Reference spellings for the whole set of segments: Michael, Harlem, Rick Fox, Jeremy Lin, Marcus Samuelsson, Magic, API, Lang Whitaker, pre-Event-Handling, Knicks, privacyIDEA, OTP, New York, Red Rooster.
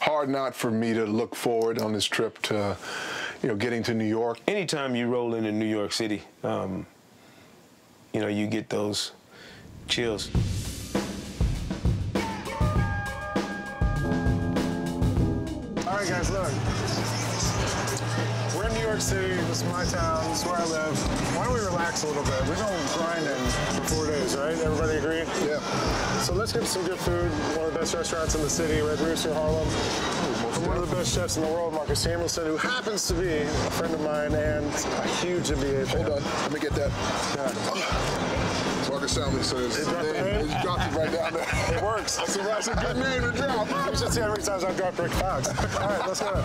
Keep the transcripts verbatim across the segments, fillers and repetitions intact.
Hard not for me to look forward on this trip to, you know, getting to New York. Anytime you roll into New York City, um, you know, you get those chills. All right, guys, look. We're in New York City. This is my town. This is where I live. Why don't we relax a little bit? We've been grinding for four days, right? Everybody agree? Yeah. So let's get some good food. One of the best restaurants in the city, Red Rooster, Harlem. Ooh, one of the best chefs in the world, Marcus Samuelsson, who happens to be a friend of mine and a huge N B A fan. Hold on. Let me get that. Yeah. Marcus Samuelsson is the name. You dropped it right down there. It works. That's a, that's a good name to drop. You should see how many times I've dropped Rick Fox. All right, let's go.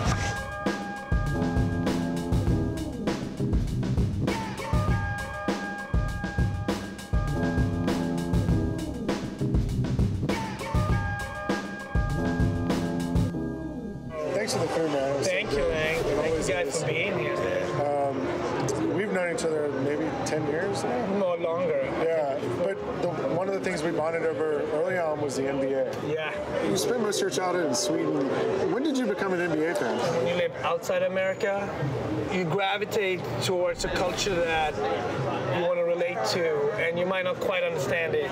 Thanks for the food, man. Thank you, Lang. Thank you guys for being here. Um, we've known each other maybe ten years now. No longer. Yeah, but the, one of the things we bonded over early on was the N B A. Yeah. You spent most of your childhood in Sweden. When did you become an N B A fan? When you live outside America, you gravitate towards a culture that you want to relate to, and you might not quite understand it.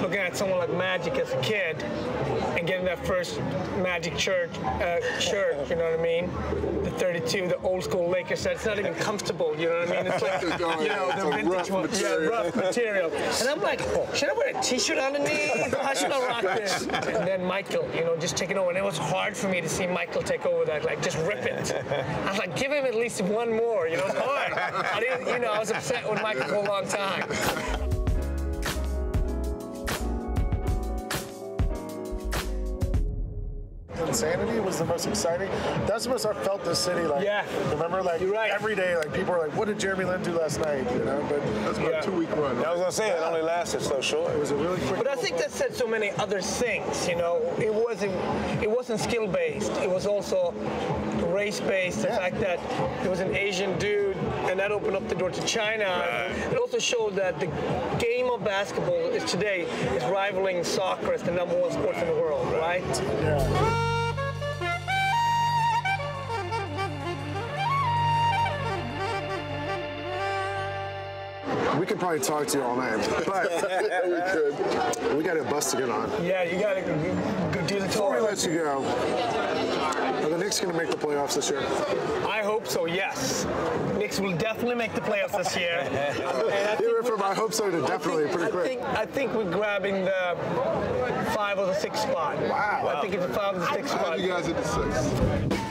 Looking at someone like Magic as a kid, and getting that first Magic shirt, uh, shirt, you know what I mean? The thirty-two, the old school Lakers shirt. It's not even comfortable, you know what I mean? It's like, you know, the vintage one, yeah, rough material. And I'm like, oh, should I wear a T-shirt underneath? How should I rock this? And then Michael, you know, just taking over. And it was hard for me to see Michael take over that, like, just rip it. I was like, give him at least one more, you know? It's hard. I didn't, you know, I was upset with Michael for a long time. Insanity was the most exciting. That's the most I felt this city. Like, yeah. Remember, like, you're right. Every day, like, people were like, "What did Jeremy Lin do last night?" You know, but that's about yeah. a two-week run. Right? I was gonna say yeah. it only lasted so short. It was a really quick. But I think that said so many other things. You know, it wasn't it wasn't skill-based. It was also race-based. The yeah. fact that it was an Asian dude, and that opened up the door to China. Right. It also showed that the game of basketball is today is rivaling soccer as the number one sport in the world. Right? Yeah. We could probably talk to you all night, but we could. We got a bus to get on. Yeah, you got to go do the tour. Before we let you go, are the Knicks going to make the playoffs this year? I hope so. Yes, Knicks will definitely make the playoffs this year. You went from I hope so to definitely think, pretty I quick. Think, I think we're grabbing the five or the six spot. Wow. I think it's a five or the six I spot. You guys at the six.